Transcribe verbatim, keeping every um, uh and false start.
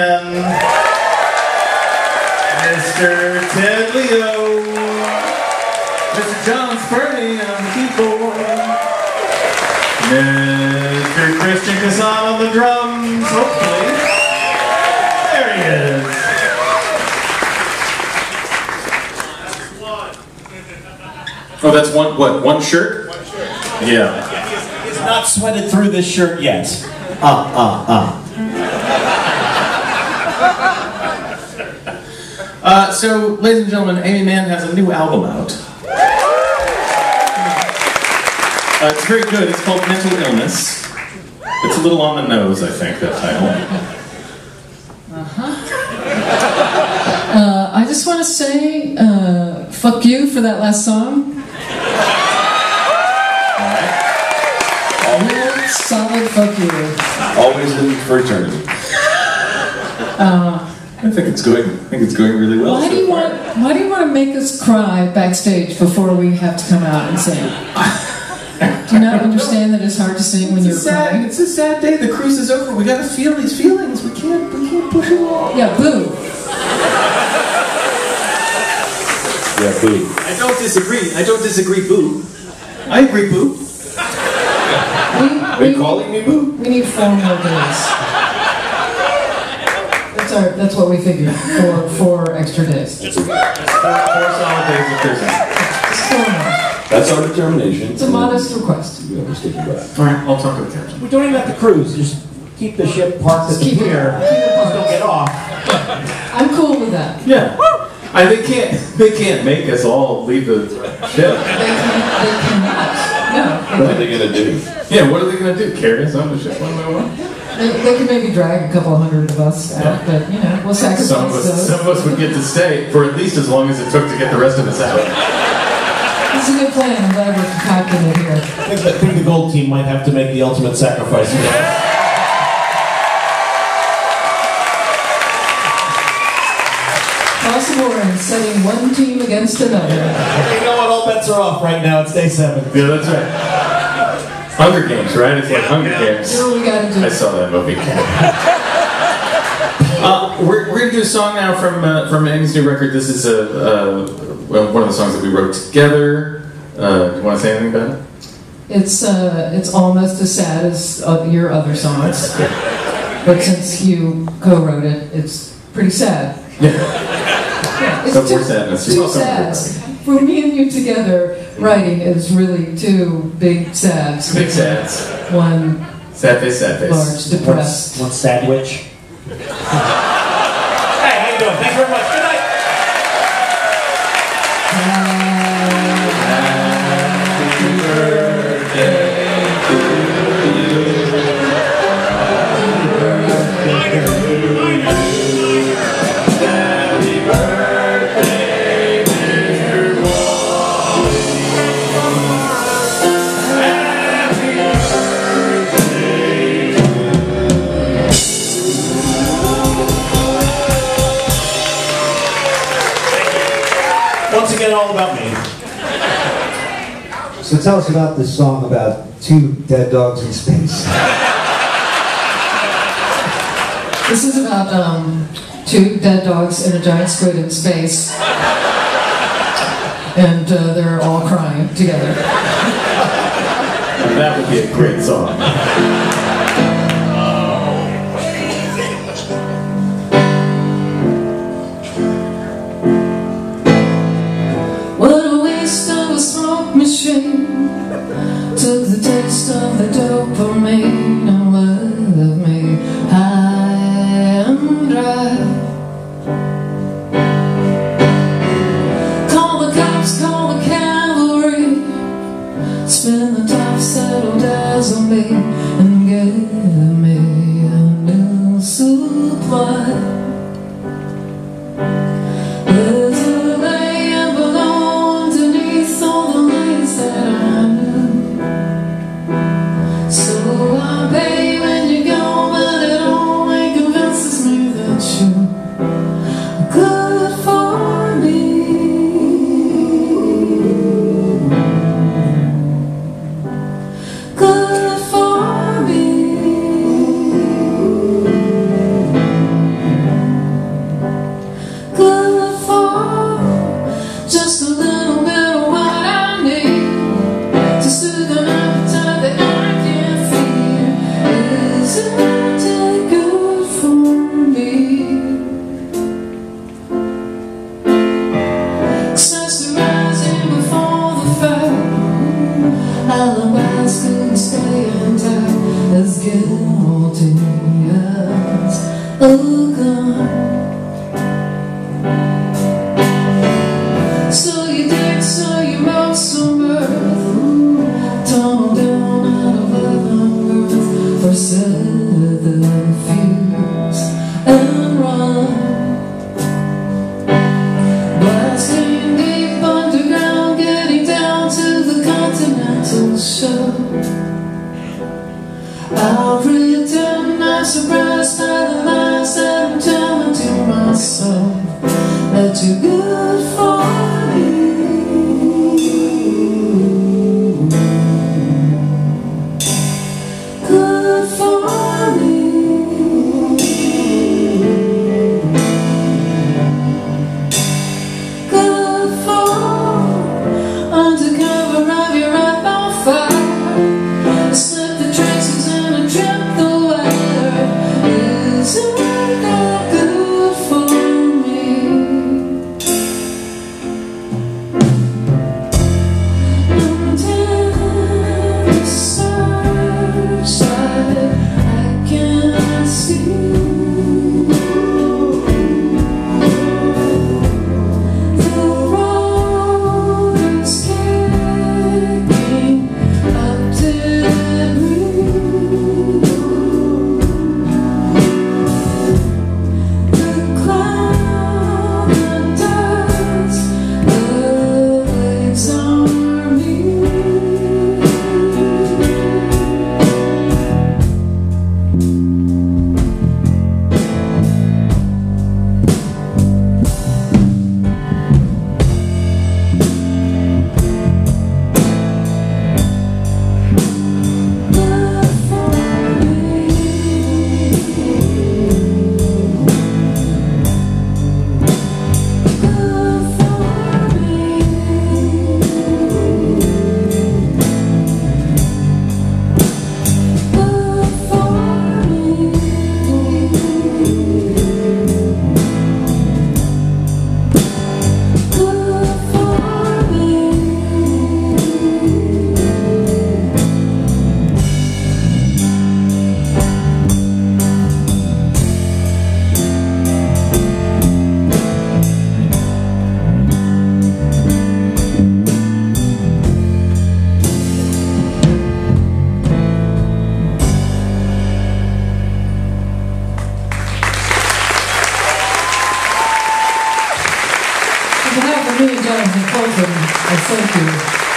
Mister Ted Leo, Mister Jon Spurney on the keyboard, Mister Christian Cassan on the drums, hopefully. There he is. Oh, that's one, what, one shirt? One shirt. Yeah. He's not sweated through this shirt yet. Ah, ah, ah. Uh, so, ladies and gentlemen, Aimee Mann has a new album out. Uh, it's very good. It's called Mental Illness. It's a little on the nose, I think, that title. Uh-huh. Uh, I just want to say, uh, fuck you for that last song. All right. Real solid fuck you. Always looking for eternity. Uh... I think it's going. I think it's going really well. Why do you want? Why do you want to make us cry backstage before we have to come out and sing? Do you not understand that it's hard to sing when you're crying? It's a sad day. The cruise is over. We got to feel these feelings. We can't. We can't push it all. Yeah, boo. Yeah, boo. I don't disagree. I don't disagree, boo. I agree, boo. Are you calling me boo? We need four more days. Our, that's what we figured, for four extra days. That's four, four solid days of prison. So much. That's our determination. It's a modest request. Yeah, we'll stick to that. All right, I'll talk to the captain. We don't even have to cruise. Just keep the ship parked at the pier. People don't get off. I'm cool with that. Yeah. I, they can't. They can't make us all leave the ship. They, can, they cannot. No. What are they gonna do? Yeah. What are they gonna do? Carry us on the ship one by one? They, they could maybe drag a couple hundred of us out, yeah. But, you know, we'll sacrifice some of us, those. Some of us would get to stay for at least as long as it took to get the rest of us out. That's a good plan. I'm glad we're concocting it here. I think, that, I think the Gold Team might have to make the ultimate sacrifice. Yeah. Possible in setting one team against another. Yeah. You know what? All bets are off right now. It's day seven. Yeah, that's right. Hunger Games, right? It's like Hunger Games. What we gotta do? I saw that movie. uh, we're we're gonna do a song now from uh, from Amy's new record. This is a uh, one of the songs that we wrote together. Uh, do you want to say anything about it? It's uh, it's almost as sad as uh, your other songs, but since you co-wrote it, it's pretty sad. Yeah. Yeah. It's too, more sadness. Too sad. For me and you together, writing is really two big sads. Big sads. One sad face, sad face. Large, depressed. One, one sad witch. Hey, how you doing? Thanks very much. Good night. Happy birthday to you. Happy birthday to you. All about me. So tell us about this song about two dead dogs in space. This is about um, two dead dogs and a giant squid in space, and uh, they're all crying together. That would be a great song. Took the taste of the dopamine out of me. High and dry. Call the cops, call the cavalry. Spin the top, settle, dazzle me, and give me a new supply. really enjoying the program. I thank you.